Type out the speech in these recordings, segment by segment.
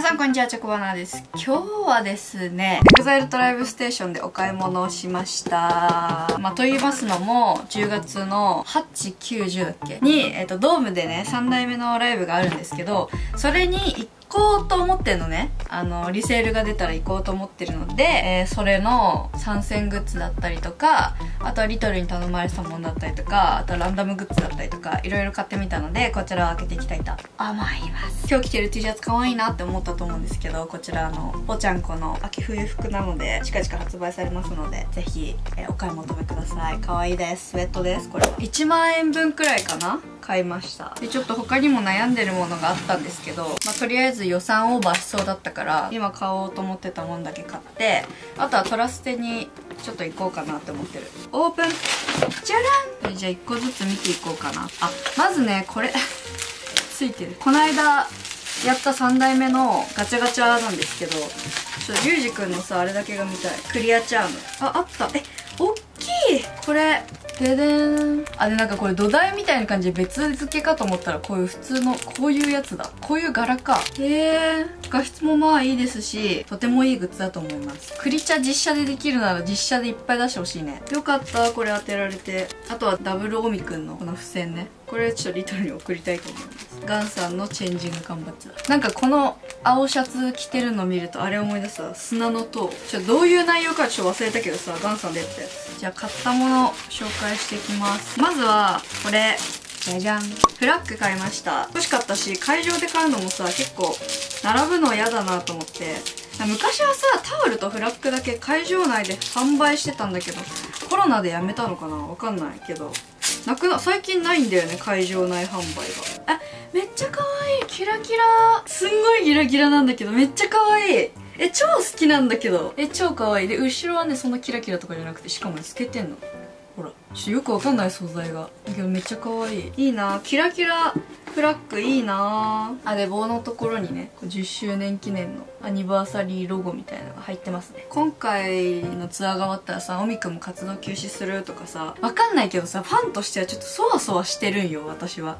皆さんこんにちは、チョコバナです。今日はですね、EXILEトライブステーションでお買い物をしました。と言いますのも、10月の8、9、10だっけに、ドームでね、3代目のライブがあるんですけど、それに行こうと思ってるのね。リセールが出たら行こうと思ってるので、それの参戦グッズだったりとか、あとはリトルに頼まれてたものだったりとか、あとはランダムグッズだったりとか、いろいろ買ってみたので、こちらを開けていきたいと思います。今日着てる T シャツ可愛いなって思ったと思うんですけど、こちらぽちゃんこの秋冬服なので、近々発売されますので、ぜひ、お買い求めください。可愛いです。スウェットです、これは。1万円分くらいかな買いました。で、ちょっと他にも悩んでるものがあったんですけど、とりあえず予算オーバーしそうだったから今買おうと思ってたもんだけ買って、あとはトラステにちょっと行こうかなって思ってる。オープン、じゃらん。じゃあ1個ずつ見ていこうかな。あ、まずねこれついてる、この間やった3代目のガチャガチャなんですけど、リュウジくんのさあれだけが見たい。クリアチャーム、あった。おっきいこれ。ででーん。あ、で、なんかこれ土台みたいな感じで別付けかと思ったら、こういう普通の、こういうやつだ。こういう柄か。へー。画質もまあいいですし、とてもいいグッズだと思います。クリチャ実写でできるなら実写でいっぱい出してほしいね。よかった、これ当てられて。あとはダブルオミくんのこの付箋ね。これちょっとリトルに送りたいと思います。ガンさんのチェンジング缶バッジだ。なんかこの青シャツ着てるの見るとあれ思い出すわ。砂の塔。どういう内容かちょっと忘れたけどさ、ガンさんでやったやつ。じゃあ買ったもの紹介していきます。まずはこれ。じゃじゃん。フラッグ買いました。欲しかったし、会場で買うのもさ、結構並ぶの嫌だなと思って。昔はさ、タオルとフラッグだけ会場内で販売してたんだけど、コロナでやめたのかなわかんないけど。最近ないんだよね、会場内販売が。めっちゃ可愛い。キラキラ。すんごいギラギラなんだけど、めっちゃ可愛い。超好きなんだけど。超可愛い。で、後ろはね、そんなキラキラとかじゃなくて、しかも透けてんの。ほら。ちょっとよくわかんない素材が。だけどめっちゃ可愛い。いいな。キラキラフラッグいいな。で、棒のところにね、10周年記念のアニバーサリーロゴみたいなのが入ってますね。今回のツアーが終わったらさ、オミくんも活動休止するとかさ、わかんないけどさ、ファンとしてはちょっとそわそわしてるんよ、私は。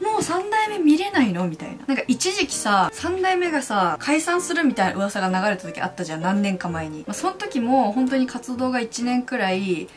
もう3代目見れないのみたいな。なんか一時期さ、3代目がさ、解散するみたいな噂が流れた時あったじゃん、何年か前に。その時も本当に活動が1年くらい、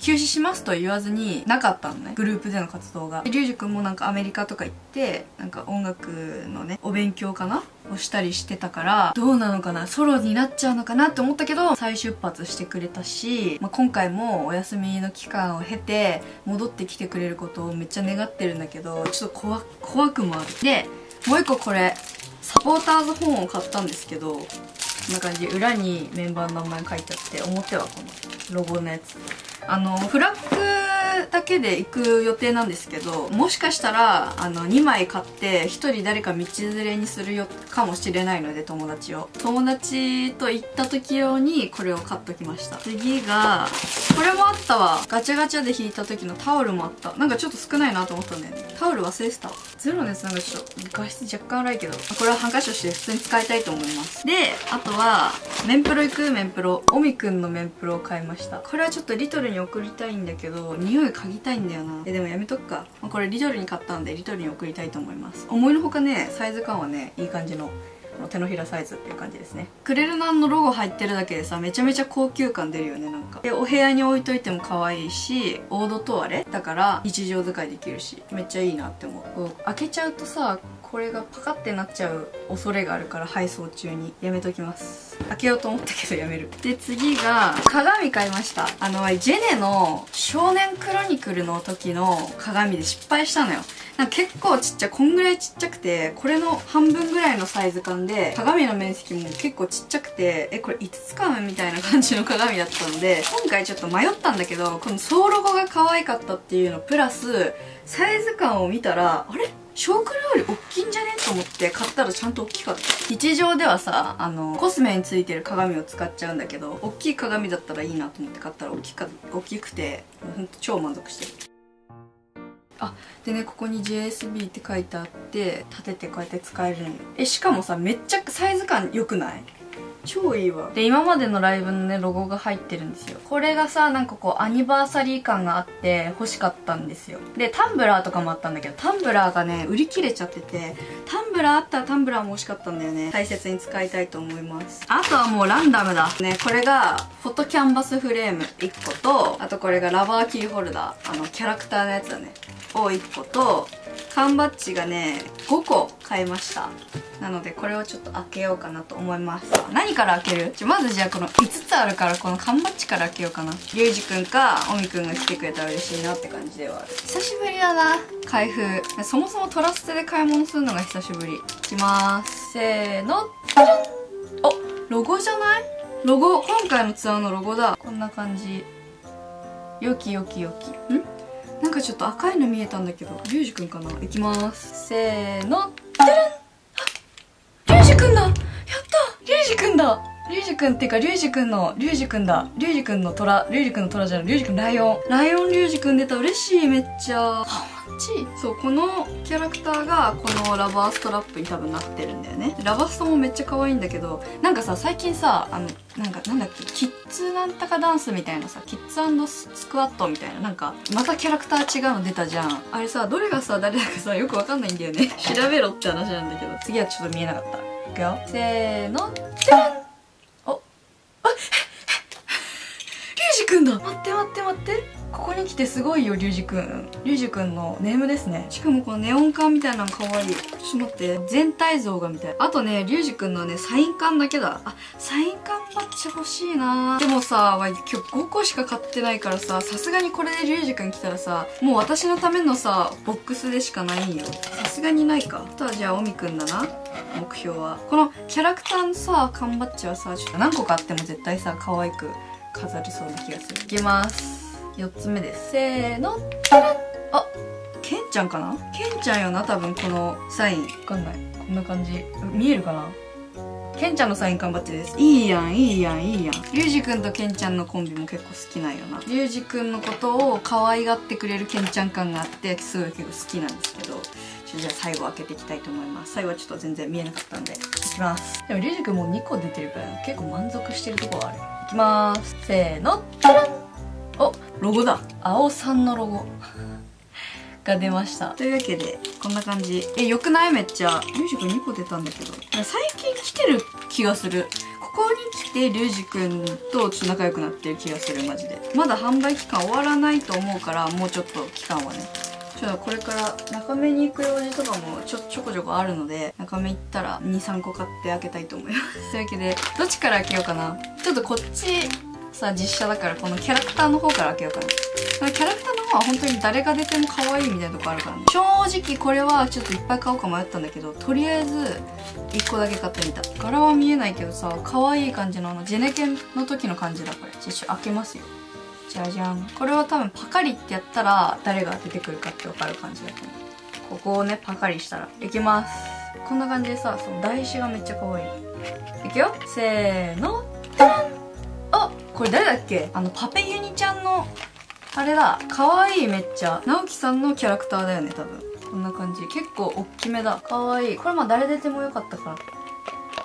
休止しますとは言わずになかったのね、グループでの活動が。リュウジくんもなんかアメリカとか行って、なんか音楽のね、お勉強かなをしたりしてたから、どうなのかな、ソロになっちゃうのかなって思ったけど、再出発してくれたし、今回もお休みの期間を経て、戻ってきてくれることをめっちゃ願ってるんだけど、ちょっと怖くもある。で、もう一個これ、サポーターズ本を買ったんですけど、こんな感じで裏にメンバーの名前書いてあって、表はこのロゴのやつ。フラッグだけで行く予定なんですけど、もしかしたら、2枚買って、1人誰か道連れにするよ、かもしれないので、友達を。友達と行った時用に、これを買っときました。次が、これもあったわ。ガチャガチャで引いた時のタオルもあった。なんかちょっと少ないなと思ったんだよね。タオル忘れてたわ。ゼロのやつなんかちょっと、画質若干荒いけど、これはハンカチとして普通に使いたいと思います。で、あとは、メンプロ行くメンプロ。オミくんのメンプロを買いました。これはちょっとリトルに送りたいんだけど、匂い嗅ぎたいんだよな。でもやめとくか。これリトルに買ったんで、リトルに送りたいと思います。思いのほかね、サイズ感はね、いい感じの、手のひらサイズっていう感じですね。クレルナンのロゴ入ってるだけでさ、めちゃめちゃ高級感出るよね、なんか。で、お部屋に置いといても可愛いし、オードトワレだから日常使いできるし、めっちゃいいなって思う。開けちゃうとさ、これがパカってなっちゃう恐れがあるから、配送中にやめときます。開けようと思ったけどやめる。で、次が鏡買いました。ジェネの少年クロニクルの時の鏡で失敗したのよ。なんか結構ちっちゃい、こんぐらいちっちゃくて、これの半分ぐらいのサイズ感で、鏡の面積も結構ちっちゃくて、これ5つかみたいな感じの鏡だったので、今回ちょっと迷ったんだけど、この総ロゴが可愛かったっていうのプラス、サイズ感を見たら、あれ？小黒より大きいんじゃねと思って買ったらちゃんと大きかった。日常ではさ、コスメについてる鏡を使っちゃうんだけど、大きい鏡だったらいいなと思って買ったら大きくて、ほんと超満足してる。でね、ここに JSB って書いてあって、立ててこうやって使えるの。しかもさ、めっちゃサイズ感良くない？超いいわ。で、今までのライブのね、ロゴが入ってるんですよ。これがさ、なんかこう、アニバーサリー感があって欲しかったんですよ。で、タンブラーとかもあったんだけど、タンブラーがね、売り切れちゃってて、タンブラーあったらタンブラーも欲しかったんだよね。大切に使いたいと思います。あとはもうランダムだ。ね、これが、フォトキャンバスフレーム1個と、あとこれがラバーキーホルダー、キャラクターのやつだね、を1個と、缶バッジがね、5個買いました。なので、これをちょっと開けようかなと思います。何から開ける？まずじゃあこの5つあるから、この缶バッジから開けようかな。ゆうじくんか、おみくんが来てくれたら嬉しいなって感じではある。久しぶりだな。開封。そもそもトラステで買い物するのが久しぶり。いきまーす。せーの。じゃん！あ、ロゴじゃない？ロゴ。今回のツアーのロゴだ。こんな感じ。よきよきよき。ん？なんかちょっと赤いの見えたんだけど、ゆうじくんかな？いきまーす。せーの。じゃん！リュウジくんっていうか、リュウジくんの虎、リュウジくんの虎じゃない、リュウジくんライオンリュウジくん出た、嬉しい、めっちゃ。ハマチ。そう、このキャラクターがこのラバーストラップに多分なってるんだよね。ラバストもめっちゃ可愛いんだけど、なんかさ、最近さ、なんだっけ、キッズなんたかダンスみたいなさ、キッズ&スクワットみたいな、なんか、またキャラクター違うの出たじゃん。あれさ、どれがさ、誰だかさ、よくわかんないんだよね。調べろって話なんだけど、次はちょっと見えなかった。せーの、じゃん！お、あ、リュウジくんだ！待って。ここに来てすごいよ、リュウジくん。リュウジくんのネームですね。しかもこのネオン缶みたいなのかわいい。ちょっと待って、全体像がみたい。あとね、リュウジくんのね、サイン缶だけだ。あ、サイン缶バッジ欲しいな。でもさ、今日5個しか買ってないからさ、さすがにこれでリュウジくん来たらさ、もう私のためのさ、ボックスでしかないんよ。さすがにないか。あとはじゃあ、オミくんだな。目標はこのキャラクターのさ缶バッジはさ、ちょっと何個かあっても絶対さ可愛く飾りそうな気がする。いきます。4つ目です。せーの。あ、ケンちゃんかな。ケンちゃんよな、多分。このサイン分かんない。こんな感じ見えるかな。ケンちゃんのサイン缶バッジです。いいやん。リュウジくんとケンちゃんのコンビも結構好きなんよな。リュウジくんのことを可愛がってくれるケンちゃん感があって、すごい結構好きなんですけど、じゃあ最後開けていきたいと思います。最後はちょっと全然見えなかったんで、いきます。でもリュウジくんもう2個出てるから結構満足してるとこはある。いきまーす。せーの。タラン。お、ロゴだ。青さんのロゴが出ました。というわけでこんな感じ。え、よくない？めっちゃ。リュウジくん2個出たんだけど、最近来てる気がする。ここに来てリュウジくんとちょっと仲良くなってる気がする。マジでまだ販売期間終わらないと思うから、もうちょっと期間はね、ちょっとこれから中目に行く用事とかもちょこちょこあるので、中目行ったら2、3個買って開けたいと思います。というわけで、どっちから開けようかな。ちょっとこっちさ、実写だからこのキャラクターの方から開けようかな。キャラクターの方は本当に誰が出ても可愛いみたいなとこあるからね。正直これはちょっといっぱい買おうか迷ったんだけど、とりあえず1個だけ買ってみた。柄は見えないけどさ、可愛い感じのジェネケンの時の感じだから。じゃあちょっと開けますよ。じゃじゃん。これは多分パカリってやったら誰が出てくるかって分かる感じだと思う。ここをね、パカリしたら。いきます。こんな感じでさ、その台紙がめっちゃ可愛い。いくよ。せーの。タラン。あ、これ誰だっけ？パペユニちゃんの、あれだ。可愛いめっちゃ。直樹さんのキャラクターだよね、多分。こんな感じ。結構おっきめだ。可愛い。これまあ誰出てもよかったか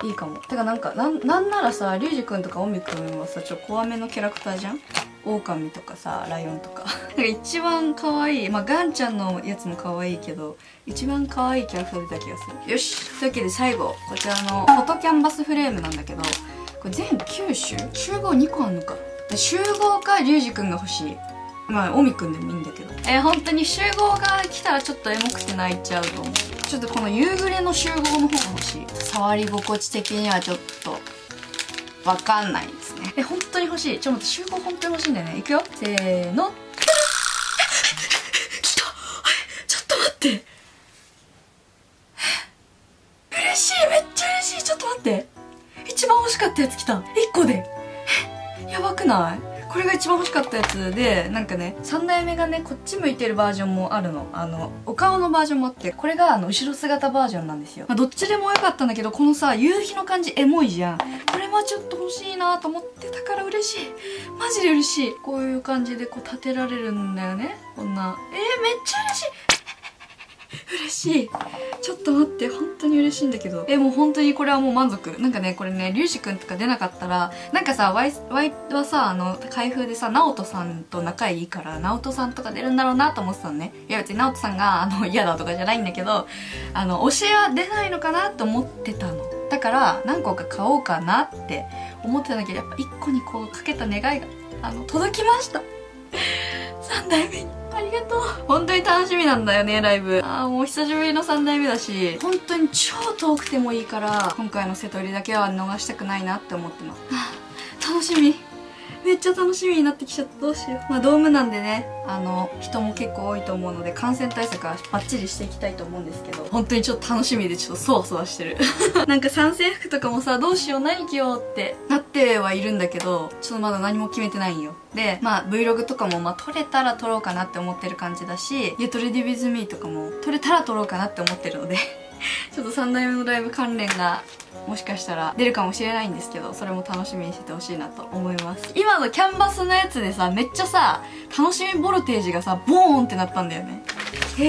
ら。いいかも。てかなんならさ、リュウジくんとかオミくんはさ、ちょっと怖めのキャラクターじゃん。狼とかさ、ライオンとか。一番可愛い。まあ、ガンちゃんのやつも可愛いけど、一番可愛いキャラクター出た気がする。よし。というわけで最後、こちらのフォトキャンバスフレームなんだけど、これ全9種？集合2個あんのか。集合か、リュウジくんが欲しい。まあ、オミくんでもいいんだけど。本当に集合が来たらちょっとエモくて泣いちゃうと思う。ちょっとこの夕暮れの集合の方が欲しい。触り心地的にはちょっと、わかんないですね。本当に欲しい。ちょっと待って、集合本当に欲しいんだよね。いくよ。せーの。来た。ちょっと待って。嬉しい。めっちゃ嬉しい。ちょっと待って。一番欲しかったやつ来た。1個で。やばくない？これが一番欲しかったやつで、なんかね、3代目がね、こっち向いてるバージョンもあるの。お顔のバージョンもあって、これが後ろ姿バージョンなんですよ。まあ、どっちでもよかったんだけど、このさ、夕日の感じエモいじゃん。これはちょっと欲しいなと思ってたから嬉しい。マジで嬉しい。こういう感じでこう立てられるんだよね。こんな。めっちゃ嬉しい。嬉しい。ちょっと待って、本当に嬉しいんだけど。もう本当にこれはもう満足。なんかね、これね、リュウジ君とか出なかったら、なんかさ、ワイはさ、開封でさ、ナオトさんと仲いいから、ナオトさんとか出るんだろうなと思ってたのね。いや別にナオトさんが、嫌だとかじゃないんだけど、推しは出ないのかなと思ってたの。だから、何個か買おうかなって思ってたんだけど、やっぱ1個にこうかけた願いが、届きました。3代目に。ありがとう。本当に楽しみなんだよね、ライブ。ああ、もう久しぶりの3代目だし、本当に超遠くてもいいから、今回の瀬戸りだけは逃したくないなって思ってます。はあ、楽しみ。めっちゃ楽しみになってきちゃった。どうしよう。まあ、ドームなんでね、人も結構多いと思うので、感染対策はバッチリしていきたいと思うんですけど、本当にちょっと楽しみで、ちょっとそわそわしてる。なんか参戦服とかもさ、どうしよう、何着ようってなってはいるんだけど、ちょっとまだ何も決めてないんよ。で、まあ、Vlog とかも、まあ、撮れたら撮ろうかなって思ってる感じだし、Get Ready With Me とかも、撮れたら撮ろうかなって思ってるので、ちょっと3代目のライブ関連が、もしかしたら出るかもしれないんですけど、それも楽しみにしててほしいなと思います。今のキャンバスのやつでさ、めっちゃさ、楽しみボルテージがさ、ボーンってなったんだよね。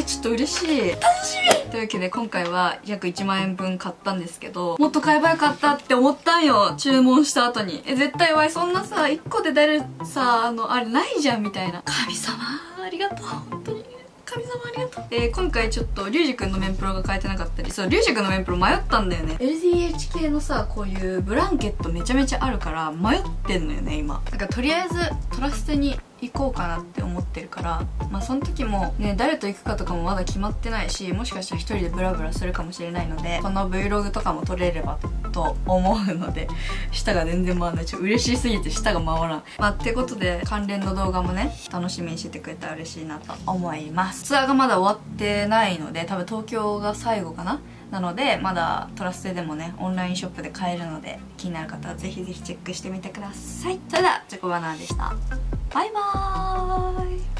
ちょっと嬉しい。楽しみというわけで、今回は約1万円分買ったんですけど、もっと買えばよかったって思ったんよ、注文した後に。絶対わい、そんなさ、1個で出るさ、あれないじゃんみたいな。神様ありがとう、本当に神様ありがとう。今回ちょっとリュウジ君のメンプロが買えてなかったり、そう、リュウジ君のメンプロ迷ったんだよね。LDH 系のさ、こういうブランケットめちゃめちゃあるから迷ってんのよね、今。だからとりあえずトラステに行こうかなって思ってるから、まあその時もね、誰と行くかとかもまだ決まってないし、もしかしたら一人でブラブラするかもしれないので、この Vlog とかも撮れればと思うので、舌が全然回らない。ちょっと嬉しすぎて舌が回らん。まあってことで、関連の動画もね、楽しみにしててくれたら嬉しいなと思います。ツアーがまだ終わってないので、多分東京が最後かな。なので、まだトラステでもね、オンラインショップで買えるので、気になる方はぜひぜひチェックしてみてください。それでは、チョコバナナでした。バイバーイ。